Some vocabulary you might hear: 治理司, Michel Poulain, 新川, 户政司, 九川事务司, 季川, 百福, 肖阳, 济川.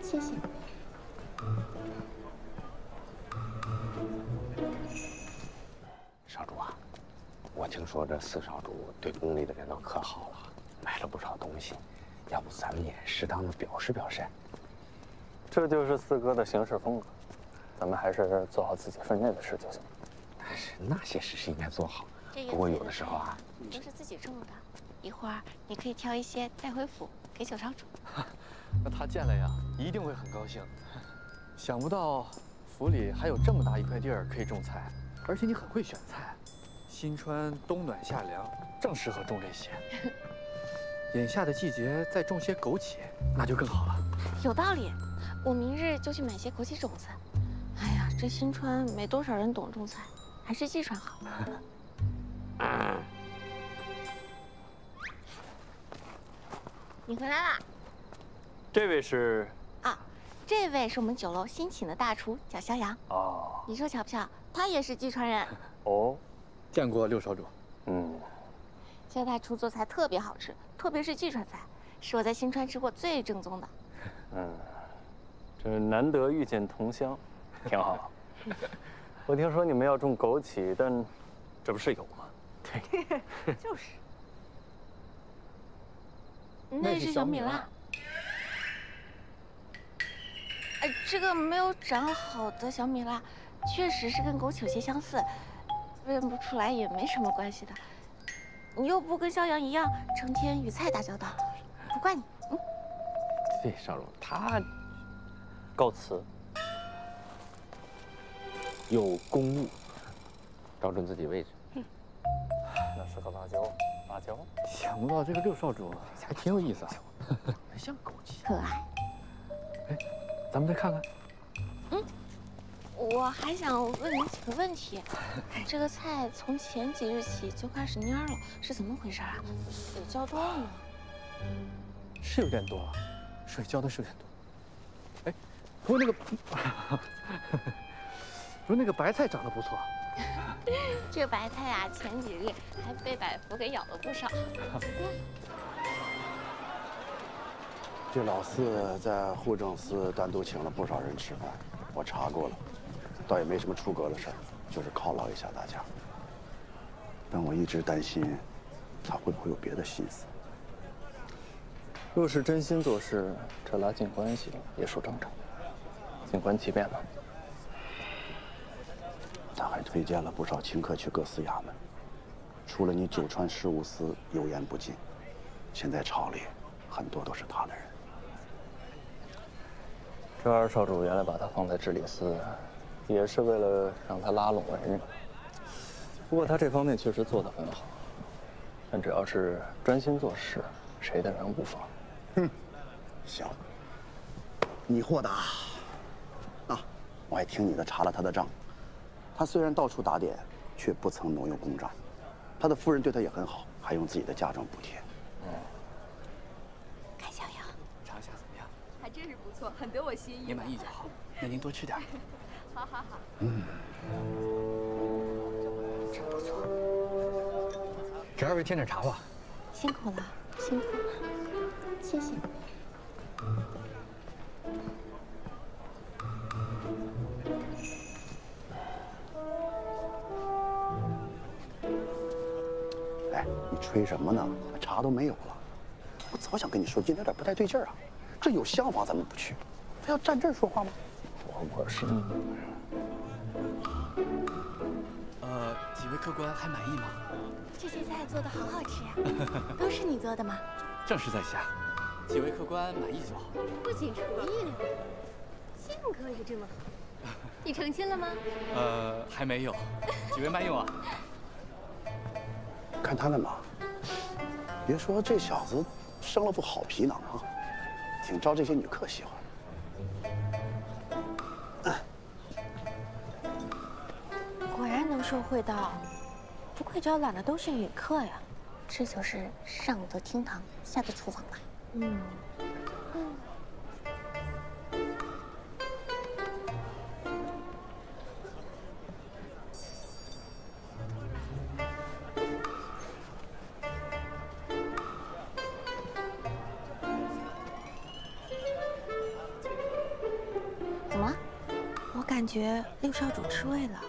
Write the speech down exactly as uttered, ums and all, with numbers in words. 谢谢。少主啊，我听说这四少主对宫里的人都可好了，买了不少东西，要不咱们也适当的表示表示。这就是四哥的行事风格，咱们还是做好自己分内的事就行。但是那些事是应该做好，不过有的时候啊，都是自己种的。 一会儿你可以挑一些带回府给九少主，那他见了呀，一定会很高兴。想不到府里还有这么大一块地儿可以种菜，而且你很会选菜，新川冬暖夏凉，正适合种这些。眼下的季节再种些枸杞，那就更好了。有道理，我明日就去买些枸杞种子。哎呀，这新川没多少人懂种菜，还是季川好。你回来啦！这位是啊，这位是我们酒楼新请的大厨，叫肖阳。哦，你说巧不巧？他也是济川人。哦，见过六少主。嗯，肖大厨做菜特别好吃，特别是济川菜，是我在新川吃过最正宗的。嗯，这难得遇见同乡，挺好。我听说你们要种枸杞，但这不是有吗？对，就是。 那是小米辣。哎，这个没有长好的小米辣，确实是跟枸杞有些相似，认不出来也没什么关系的。你又不跟肖阳一样成天与菜打交道，不怪你。嗯，对，少主他告辞，有公务，找准自己位置。嗯，那是个辣椒。 辣椒，想不到这个六少主还挺有意思啊，很像枸杞，可爱。哎，咱们再看看。嗯，我还想问你几个问题。这个菜从前几日起就开始蔫了，是怎么回事啊？水浇多了吗？是有点多了，水浇的是有点多。哎，不过那个，不过那个白菜长得不错。 这白菜啊，前几日还被百福给咬了不少。这老四在户政司单独请了不少人吃饭，我查过了，倒也没什么出格的事儿，就是犒劳一下大家。但我一直担心，他会不会有别的心思？若是真心做事，这拉近关系也属正常，静观其变吧。 他还推荐了不少清客去各司衙门，除了你九川事务司油盐不进，现在朝里很多都是他的人。这二少主原来把他放在治理司，也是为了让他拉拢文人。不过他这方面确实做得很好，但只要是专心做事，谁的人无妨。哼，行，你豁达啊！我还听你的查了他的账。 他虽然到处打点，却不曾挪用公账。他的夫人对他也很好，还用自己的嫁妆补贴。嗯，看小杨，尝一下怎么样？还真是不错，很得我心意。您满意就好，那您多吃点。好好好。嗯，真不错。给二位添点茶吧。辛苦了，辛苦了，谢谢。 吹什么呢？茶都没有了。我早想跟你说，今天有点不太对劲儿啊。这有厢房咱们不去，非要站这儿说话吗？我我是。呃，几位客官还满意吗？这些菜做的好好吃啊！都是你做的吗？正是在下。几位客官满意就好。不仅厨艺了，性格也这么好。你成亲了吗？呃，还没有。几位慢用啊。看他干嘛？ 别说这小子生了副好皮囊啊，挺招这些女客喜欢。果然能说会道，不愧招揽的都是女客呀。这就是上得厅堂，下得厨房吧。嗯。我感觉六少主吃味了。